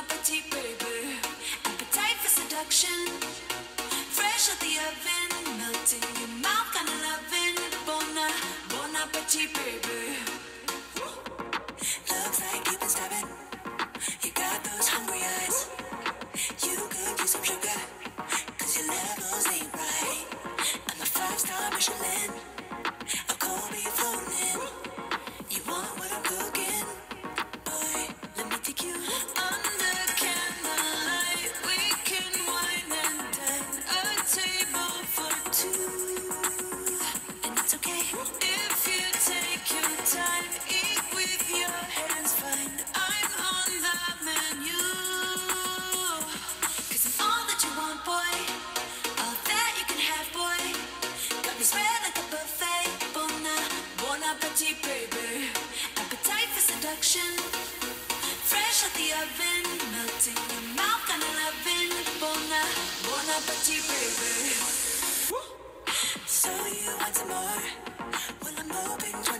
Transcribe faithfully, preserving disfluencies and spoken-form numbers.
appetite, baby. Appetite for seduction. Fresh out the oven, melting your mouth, kind of loving. Bon, bon appetite, baby. Looks like you've been starving. You got those hungry eyes. You could use some sugar, 'cause your levels ain't right. I'm a five-star Michelin. A cold be floating. You want what I'm cooking? Boy, let me take you under candlelight. We can wine and dine. A table for two. And it's okay if you take your time. Eat with your hands fine. I'm on the menu. 'Cause I'm all that you want, boy. All that you can have, boy. Got me spread like a buffet. Bon, bon appetit, baby. Appetite for seduction. Fresh out the oven, melting your mouth, kind of loving. Bon, bon appetit, baby. So you want some more? Well, I'm hoping.